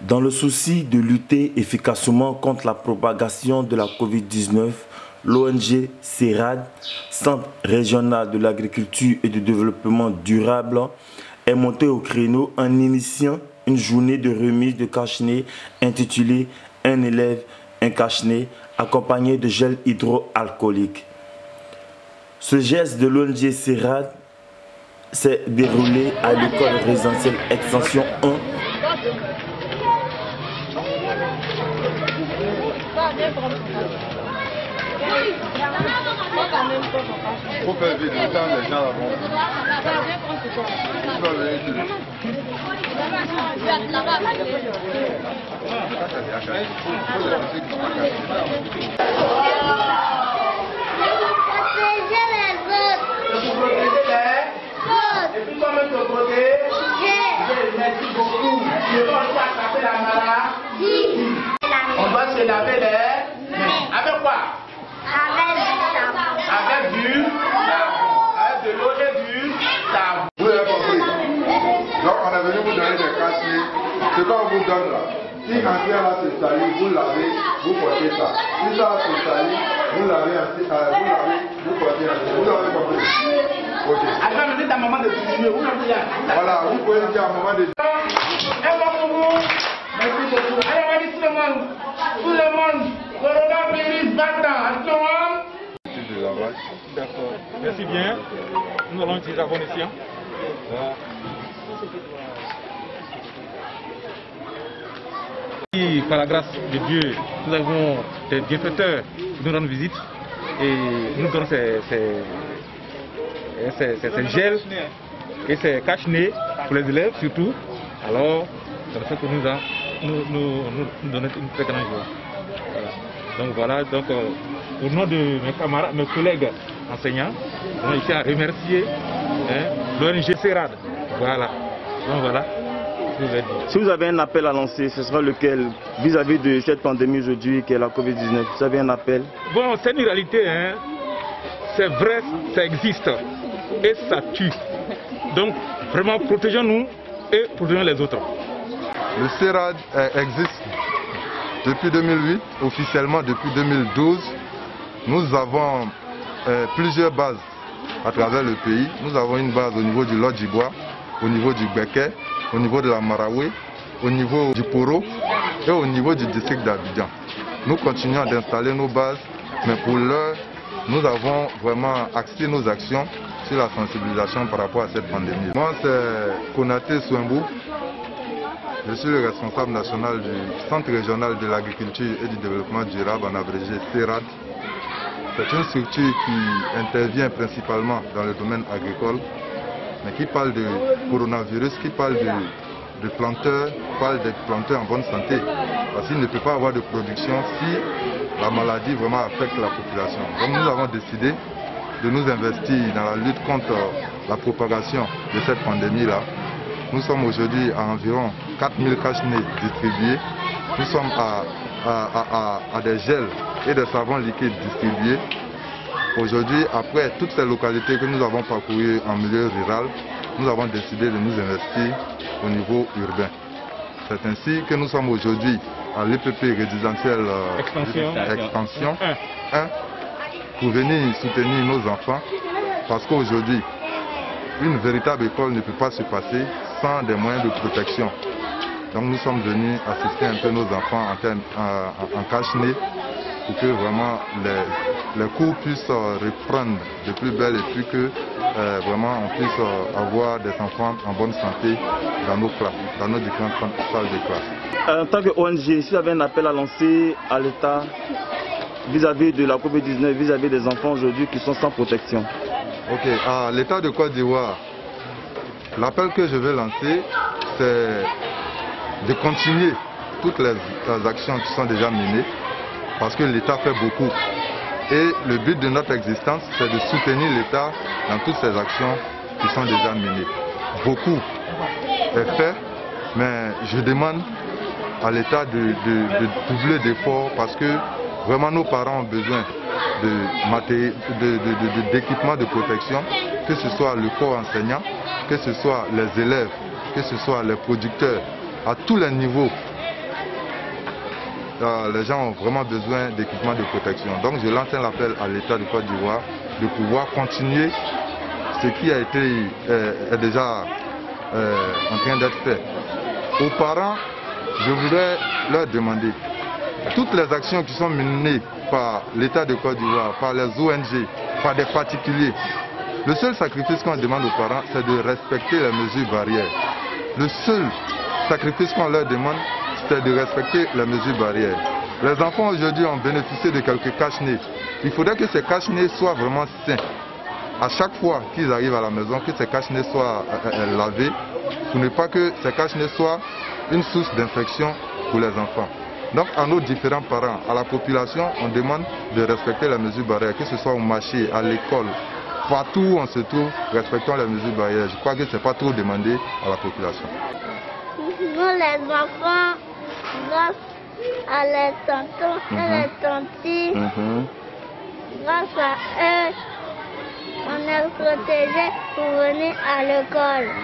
Dans le souci de lutter efficacement contre la propagation de la Covid-19, l'ONG CERAD, Centre Régional de l'Agriculture et du Développement Durable, est montée au créneau en initiant une journée de remise de cache-nez intitulée « Un élève, un cache-nez » accompagné de gel hydroalcoolique. Ce geste de l'ONG CERAD s'est déroulé à l'école résidentielle Extension 1 Merci beaucoup. Je pense pas taper la mara. On doit se laver les mains. Avec quoi? Avec du savon. Avec de l'eau et du savon. Vous avez compris? Donc on est venu vous donner des cache-nez. Ce qu'on vous donne là, si quelqu'un là se salit, vous lavez, vous portez ça. Si ça se salit, vous lavez, vous portez ça. Vous avez compris? Ok. Après, c'est un moment de continuer. Voilà, vous pouvez dire à un moment de... Merci bien. Nous allons utiliser la connexion. Et par la grâce de Dieu, nous avons des bienfaiteurs qui nous rendent visite et nous donnent ces gels et ces cache-nez pour les élèves surtout. Alors, ça fait que nous donnons une très grande joie. Voilà, donc au nom de mes camarades, mes collègues enseignants, on est ici à remercier l'ONG CERAD. Voilà, donc voilà. Si vous avez un appel à lancer, ce sera lequel vis-à-vis de cette pandémie aujourd'hui qui est la Covid-19, vous avez un appel? Bon, c'est une réalité, hein. C'est vrai, ça existe et ça tue. Donc vraiment protégeons-nous et protégeons les autres. Le CERAD existe depuis 2008, officiellement depuis 2012. Nous avons plusieurs bases à travers le pays. Nous avons une base au niveau du Lodjibwa, au niveau du Beké, au niveau de la Maraoué, au niveau du Poro et au niveau du district d'Abidjan. Nous continuons d'installer nos bases, mais pour l'heure, nous avons vraiment axé nos actions sur la sensibilisation par rapport à cette pandémie. Moi, c'est Konaté Soumbou. Je suis le responsable national du Centre régional de l'agriculture et du développement durable, en abrégé CERAD. C'est une structure qui intervient principalement dans le domaine agricole, mais qui parle de coronavirus, qui parle de planteurs, parle des planteurs en bonne santé. Parce qu'il ne peut pas avoir de production si la maladie vraiment affecte la population. Donc nous avons décidé de nous investir dans la lutte contre la propagation de cette pandémie-là. Nous sommes aujourd'hui à environ 4000 cache-nez distribués. Nous sommes à des gels et des savons liquides distribués. Aujourd'hui, après toutes ces localités que nous avons parcourues en milieu rural, nous avons décidé de nous investir au niveau urbain. C'est ainsi que nous sommes aujourd'hui à l'EPP résidentiel Extension 1 pour venir soutenir nos enfants, parce qu'aujourd'hui, une véritable école ne peut pas se passer sans des moyens de protection. Donc nous sommes venus assister un peu nos enfants en cache-nez pour que vraiment les cours puissent reprendre de plus belle et plus que vraiment on puisse avoir des enfants en bonne santé dans nos classes, dans nos différentes salles de classe. En tant qu'ONG, si vous avez un appel à lancer à l'État vis-à-vis de la Covid-19, vis-à-vis des enfants aujourd'hui qui sont sans protection. Ok, à l'État de Côte d'Ivoire, l'appel que je vais lancer, c'est de continuer toutes les actions qui sont déjà menées, parce que l'État fait beaucoup. Et le but de notre existence, c'est de soutenir l'État dans toutes ces actions qui sont déjà menées. Beaucoup est fait, mais je demande à l'État de doubler d'efforts, parce que vraiment nos parents ont besoin d'équipements de protection, que ce soit le corps enseignant, que ce soit les élèves, que ce soit les producteurs. À tous les niveaux, les gens ont vraiment besoin d'équipements de protection. Donc je lance un appel à l'État de Côte d'Ivoire de pouvoir continuer ce qui a été déjà en train d'être fait. Aux parents, je voudrais leur demander, toutes les actions qui sont menées par l'État de Côte d'Ivoire, par les ONG, par des particuliers, le seul sacrifice qu'on demande aux parents, c'est de respecter les mesures barrières. Le seul sacrifice qu'on leur demande, c'est de respecter les mesures barrières. Les enfants aujourd'hui ont bénéficié de quelques cache-nez. Il faudrait que ces cache-nez soient vraiment sains. À chaque fois qu'ils arrivent à la maison, que ces cache-nez soient lavés, pour ne pas que ces cache-nez soient une source d'infection pour les enfants. Donc à nos différents parents, à la population, on demande de respecter les mesures barrières, que ce soit au marché, à l'école, partout où on se trouve, respectons les mesures barrières. Je crois que ce n'est pas trop demandé à la population. Nous, les enfants, grâce à les tontons et les tontis, grâce à eux, on est protégés pour venir à l'école.